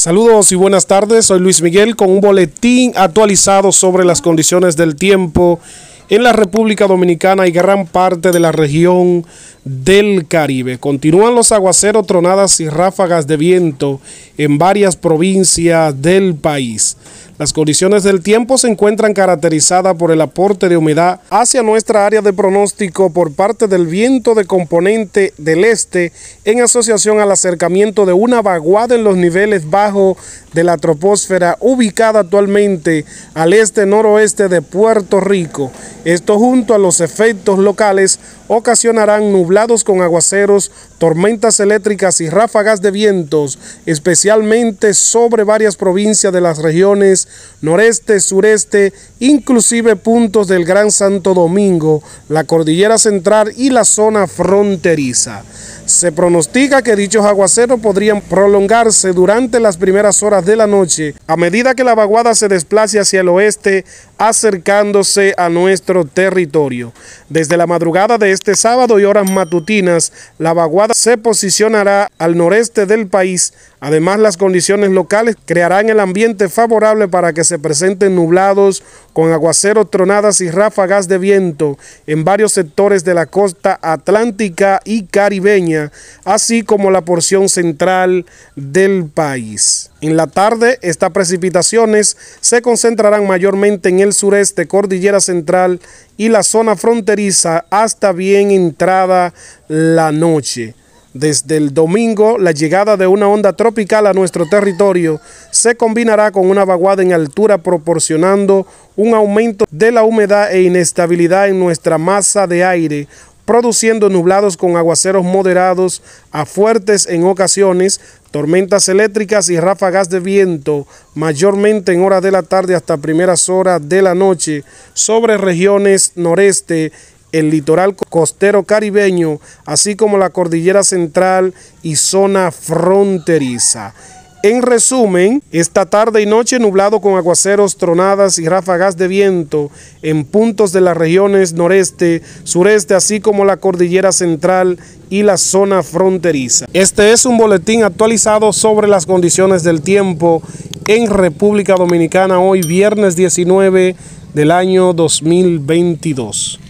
Saludos y buenas tardes, soy Luis Miguel con un boletín actualizado sobre las condiciones del tiempo en la República Dominicana y gran parte de la región del Caribe. Continúan los aguaceros, tronadas y ráfagas de viento en varias provincias del país. Las condiciones del tiempo se encuentran caracterizadas por el aporte de humedad hacia nuestra área de pronóstico por parte del viento de componente del este en asociación al acercamiento de una vaguada en los niveles bajos de la troposfera ubicada actualmente al este-noroeste de Puerto Rico. Esto junto a los efectos locales ocasionarán nublados con aguaceros, tormentas eléctricas y ráfagas de vientos, especialmente sobre varias provincias de las regiones noreste, sureste, inclusive puntos del Gran Santo Domingo, la Cordillera Central y la zona fronteriza. Se pronostica que dichos aguaceros podrían prolongarse durante las primeras horas de la noche a medida que la vaguada se desplace hacia el oeste, acercándose a nuestro territorio. Desde la madrugada de este sábado y horas matutinas, la vaguada se posicionará al noreste del país. Además, las condiciones locales crearán el ambiente favorable para que se presenten nublados con aguaceros, tronadas y ráfagas de viento en varios sectores de la costa atlántica y caribeña, así como la porción central del país. En la tarde, estas precipitaciones se concentrarán mayormente en el sureste, Cordillera Central y la zona fronteriza hasta bien entrada la noche. Desde el domingo, la llegada de una onda tropical a nuestro territorio se combinará con una vaguada en altura, proporcionando un aumento de la humedad e inestabilidad en nuestra masa de aire, produciendo nublados con aguaceros moderados a fuertes en ocasiones, tormentas eléctricas y ráfagas de viento, mayormente en horas de la tarde hasta primeras horas de la noche, sobre regiones noreste, el litoral costero caribeño, así como la Cordillera Central y zona fronteriza. En resumen, esta tarde y noche nublado con aguaceros, tronadas y ráfagas de viento en puntos de las regiones noreste, sureste, así como la Cordillera Central y la zona fronteriza. Este es un boletín actualizado sobre las condiciones del tiempo en República Dominicana hoy viernes 19 del año 2022.